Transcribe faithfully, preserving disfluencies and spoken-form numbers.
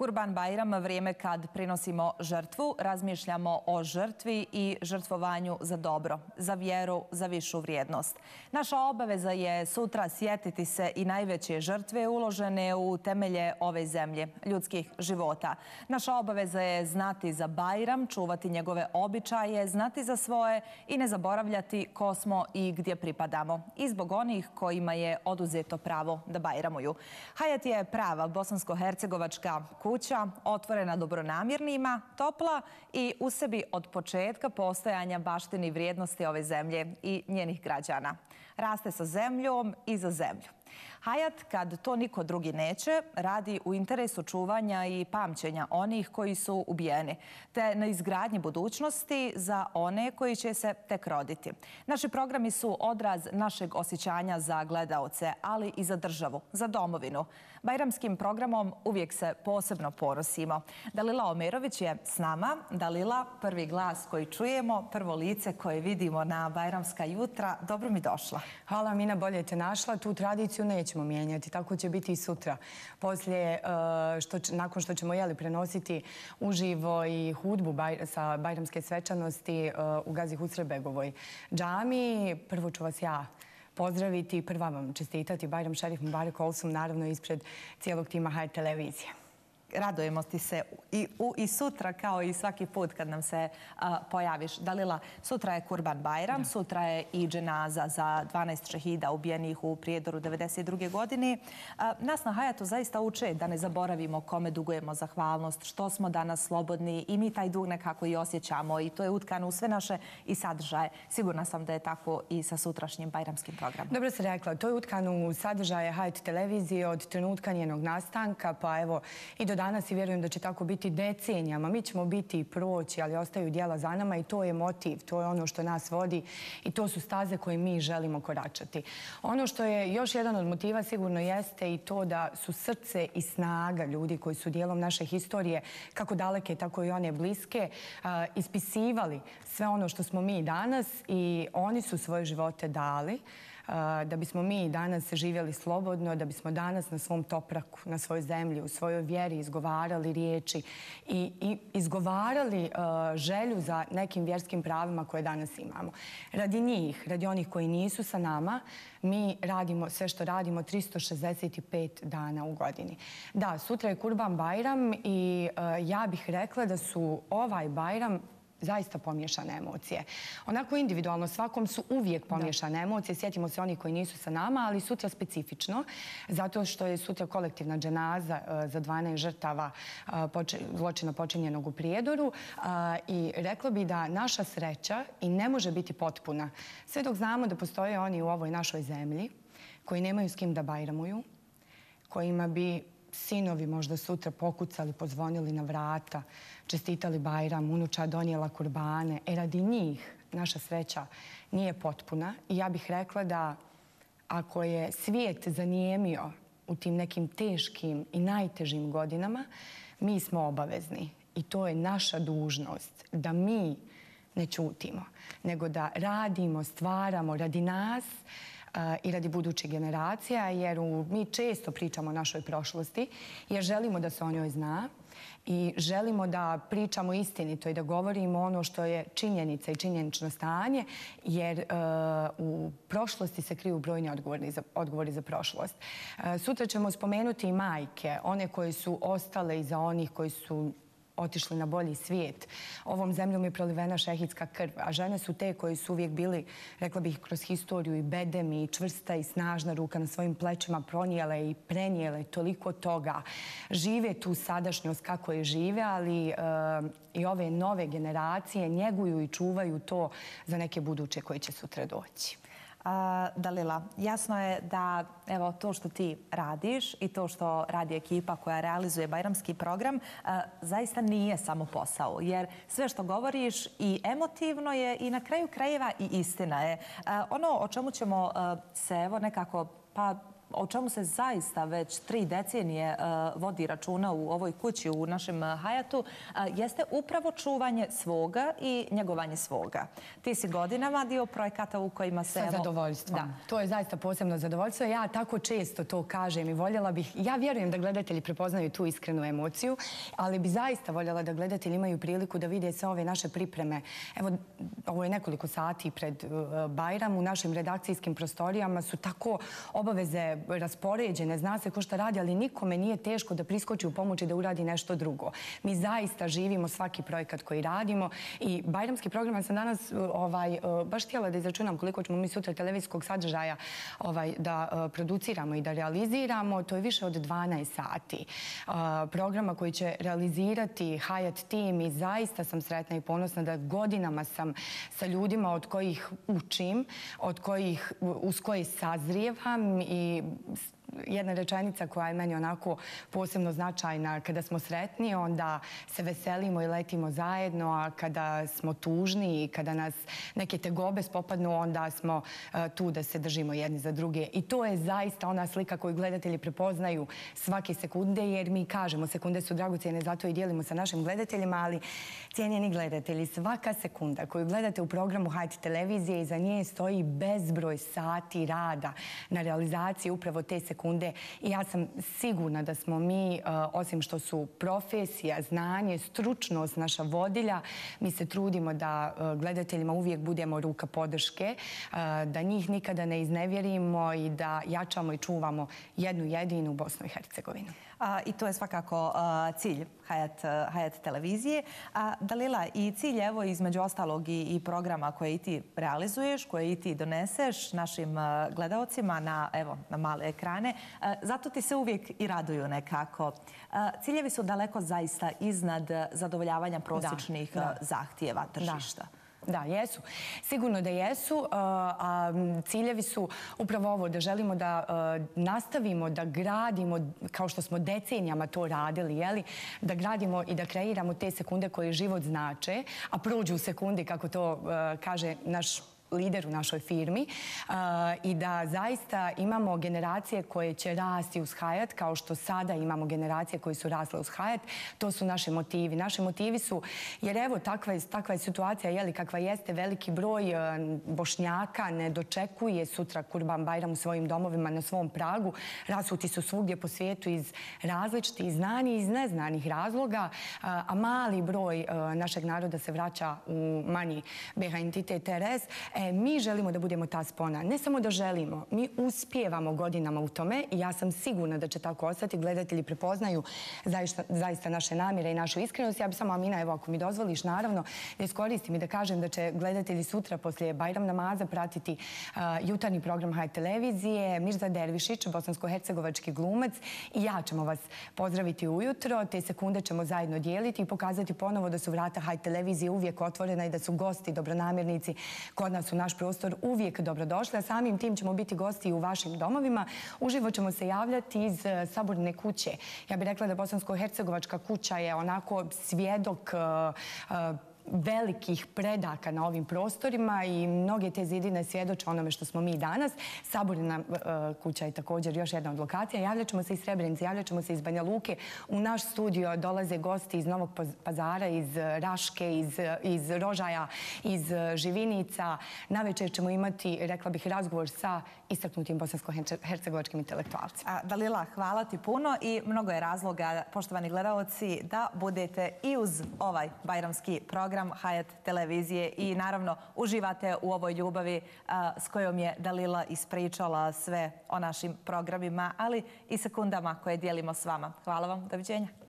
Kurban Bajram, vrijeme kad prinosimo žrtvu, razmišljamo o žrtvi i žrtvovanju za dobro, za vjeru, za višu vrijednost. Naša obaveza je sutra sjetiti se i najveće žrtve uložene u temelje ove zemlje, ljudskih života. Naša obaveza je znati za Bajram, čuvati njegove običaje, znati za svoje i ne zaboravljati ko smo i gdje pripadamo. I zbog onih kojima je oduzeto pravo da bajramuju. Hayat je prava bosansko-hercegovačka kuća, otvorena dobronamirnima, topla i u sebi od početka postojanja baštini vrijednosti ove zemlje i njenih građana. Raste sa zemljom i za zemlju. Hayat, kad to niko drugi neće, radi u interesu čuvanja i pamćenja onih koji su ubijeni, te na izgradnji budućnosti za one koji će se tek roditi. Naši programi su odraz našeg osjećanja za gledaoce, ali i za državu, za domovinu. Bajramskim programom uvijek se posebno ponosimo. Dalila Omerović je s nama. Dalila, prvi glas koji čujemo, prvo lice koje vidimo na bajramska jutra. Dobro mi došla. Hvala, Mina, bolje te našla. Tu tradiciju nećemo mijenjati. Tako će biti i sutra. Poslije, što, nakon što ćemo jeli prenositi uživo i hudbu baj, sa bajramske svečanosti u Gazi Husrev-begovoj džamiji, prvo ću vas ja pozdraviti i prva vam čestitati Bajram Šerif Mubarek Olsum, naravno ispred cijelog tima Hayat televizije. Radujemo ti se i, u, i sutra kao i svaki put kad nam se a, pojaviš. Dalila, sutra je Kurban Bajram, da. Sutra je i dženaza za dvanaest šehida ubijenih u Prijedoru devedeset druge godine. A, nas na Hayatu zaista uče da ne zaboravimo kome dugujemo zahvalnost, što smo danas slobodni i mi taj dug nekako i osjećamo i to je utkano u sve naše i sadržaje. Sigurna sam da je tako i sa sutrašnjim bajramskim programom. Dobro se rekla, to je utkano u sadržaje Hayat televizije od trenutka njenog nastanka, pa evo i do danas i vjerujem da će tako biti decenijama. Mi ćemo biti i proći, ali ostaju djela za nama i to je motiv, to je ono što nas vodi i to su staze koje mi želimo koračati. Ono što je još jedan od motiva sigurno jeste i to da su srce i snaga ljudi koji su dijelom naše historije, kako daleke, tako i one bliske, ispisivali sve ono što smo mi danas i oni su svoje živote dali da bismo mi danas živjeli slobodno, da bismo danas na svom topraku, na svojoj zemlji, u svojoj vjeri izgovarali riječi i, i izgovarali uh, želju za nekim vjerskim pravima koje danas imamo. Radi njih, radi onih koji nisu sa nama, mi radimo sve što radimo tristo šezdeset pet dana u godini. Da, sutra je Kurban Bajram i uh, ja bih rekla da su ovaj Bajram zaista pomješane emocije. Onako individualno svakom su uvijek pomješane emocije. Sjetimo se oni koji nisu sa nama, ali sutra specifično, zato što je sutra kolektivna dženaza za dvanaest žrtava zločina počinjenog u Prijedoru i rekla bi da naša sreća i ne može biti potpuna. Sve dok znamo da postoje oni u ovoj našoj zemlji koji nemaju s kim da bajramuju, kojima bi sinovi možda sutra pokucali, pozvonili na vrata, čestitali Bajram, unuča donijela kurbane. E, radi njih naša sreća nije potpuna. I ja bih rekla da ako je svijet zanijemio u tim nekim teškim i najtežim godinama, mi smo obavezni. I to je naša dužnost da mi ne ćutimo, nego da radimo, stvaramo radi nas i radi budućih generacija, jer mi često pričamo o našoj prošlosti, jer želimo da se o njoj zna i želimo da pričamo istinito i da govorimo ono što je činjenica i činjenično stanje, jer u prošlosti se kriju brojni odgovori za prošlost. Sutra ćemo spomenuti i majke, one koje su ostale iza onih koji su otišli na bolji svijet. Ovom zemljom je prolivena šehidska krv, a žene su te koje su uvijek bili, rekla bih, kroz historiju i bedemi, i čvrsta i snažna ruka na svojim plećima pronijele i prenijele toliko toga. Žive tu sadašnjost kako je žive, ali e, i ove nove generacije njeguju i čuvaju to za neke buduće koje će sutra doći. Dalila, jasno je da evo, to što ti radiš i to što radi ekipa koja realizuje bajramski program zaista nije samo posao. Jer sve što govoriš i emotivno je i na kraju krajeva i istina je. Ono o čemu ćemo se evo, nekako pa o čemu se zaista već tri decenije vodi računa u ovoj kući, u našem Hayatu, jeste upravo čuvanje svoga i njegovanje svoga. Ti si godinama dio projekata u kojima se... Sa zadovoljstvom. To je zaista posebno zadovoljstvo. Ja tako često to kažem i voljela bih... Ja vjerujem da gledatelji prepoznaju tu iskrenu emociju, ali bi zaista voljela da gledatelji imaju priliku da vide sve ove naše pripreme. Evo, ovo je nekoliko sati pred Bajram. U našim redakcijskim prostorijama su tako obaveze raspoređene, zna se ko šta radi, ali nikome nije teško da priskoči u pomoć i da uradi nešto drugo. Mi zaista živimo svaki projekat koji radimo i bajramski program sam danas baš htjela da izračunam koliko ćemo mi sutra televizijskog sadržaja da produciramo i da realiziramo. To je više od dvanaest sati programa koji će realizirati Hayat tim i zaista sam sretna i ponosna da godinama sam sa ljudima od kojih učim, od kojih, uz koje sazrijevam i jedna rečenica koja je meni onako posebno značajna. Kada smo sretni, onda se veselimo i letimo zajedno, a kada smo tužni i kada nas neke tegobe spopadnu, onda smo tu da se držimo jedni za druge. I to je zaista ona slika koju gledatelji prepoznaju svake sekunde, jer mi kažemo sekunde su dragocjene, zato i dijelimo sa našim gledateljima, ali cijenjeni gledatelji, svaka sekunda koju gledate u programu Hayat televizije, iza nje stoji bezbroj sati rada na realizaciji upravo te sekunde. I ja sam sigurna da smo mi, osim što su profesija, znanje, stručnost naša vodilja, mi se trudimo da gledateljima uvijek budemo ruka podrške, da njih nikada ne iznevjerimo i da jačamo i čuvamo jednu jedinu Bosnu i Hercegovinu. I to je svakako cilj Hayat televizije. Dalila, i cilj, evo, između ostalog i programa koje i ti realizuješ, koje i ti doneseš našim gledaocima na male ekrane, zato ti se uvijek i raduju nekako. Ciljevi su daleko zaista iznad zadovoljavanja prosječnih zahtjeva tržišta. Da, jesu. Sigurno da jesu. Ciljevi su upravo ovo, da želimo da nastavimo, da gradimo, kao što smo decenijama to radili, da gradimo i da kreiramo te sekunde koje život znače, a prođu sekunde, kako to kaže naš lider u našoj firmi, i da zaista imamo generacije koje će rasti uz Hayat, kao što sada imamo generacije koje su rasle uz Hayat. To su naši motivi. Naši motivi su, jer evo, takva je situacija, kakva jeste, veliki broj Bošnjaka ne dočekuje sutra Kurban Bajram u svojim domovima, na svom pragu. Rasuti su svugdje po svijetu iz različitih znanja i iz neznanih razloga, a mali broj našeg naroda se vraća u manji B H entitet R S. Mi želimo da budemo ta spona. Ne samo da želimo, mi uspijevamo godinama u tome i ja sam sigurna da će tako ostati. Gledatelji prepoznaju zaista naše namjere i našu iskrenost. Ja bi samo, Amina, evo, ako mi dozvoliš, naravno, da iskoristim i da kažem da će gledatelji sutra poslije Bajram namaza pratiti jutarnji program Hayat televizije. Mirza Dervišić, bosansko-hercegovački glumac, i ja ćemo vas pozdraviti ujutro. Te sekunde ćemo zajedno dijeliti i pokazati ponovo da su vrata Hayat televizije uvijek otvorena i da su gosti, dobronamjernici kod nas su naš prostor uvijek dobrodošli, a samim tim ćemo biti gosti u vašim domovima. Uživo ćemo se javljati iz saborne kuće. Ja bih rekla da bosansko-hercegovačka kuća je onako svjedok velikih predaka na ovim prostorima i mnoge te zidine svjedoče onome što smo mi danas. Saborna kuća je također još jedna od lokacija. Javljat ćemo se iz Srebrenice, javljat ćemo se iz Banja Luke. U naš studio dolaze gosti iz Novog Pazara, iz Raške, iz Rožaja, iz Živinica. Navečer ćemo imati, rekla bih, razgovor sa istaknutim bosansko-hercegovačkim intelektualcima. Dalila, hvala ti puno i mnogo je razloga, poštovani gledaoci, da budete i uz ovaj bajramski program Hayat televizije i naravno uživate u ovoj ljubavi s kojom je Dalila ispričala sve o našim programima, ali i sekundama koje dijelimo s vama. Hvala vam, doviđenja.